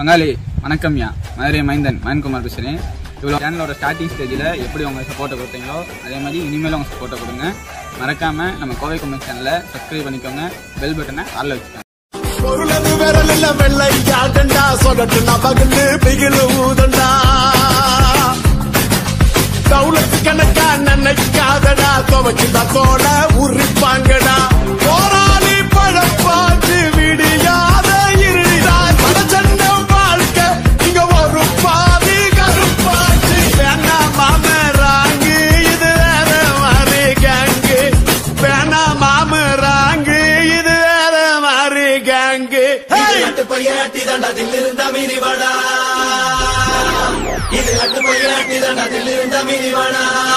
பங்காளி வணக்கம்யா மதுரை மைந்தன் மயன்குமார் பேசுகிறேன். இவ்வளோ சேனலோட ஸ்டார்டிங் ஸ்டேஜில் எப்படி உங்கள் சப்போர்ட்டை கொடுத்தீங்களோ அதே மாதிரி இனிமேலும் உங்கள் சப்போர்ட்டை கொடுங்க. மறக்காமல் நம்ம கோவை கொமெண்ட் சேனலை சப்ஸ்கிரைப் பண்ணிக்கோங்க. பெல் பட்டனை ஆளில் வச்சுக்கோங்க. இது அட்டு போய் ஆட்டி தான் அதில் இருந்த மீதிவானா.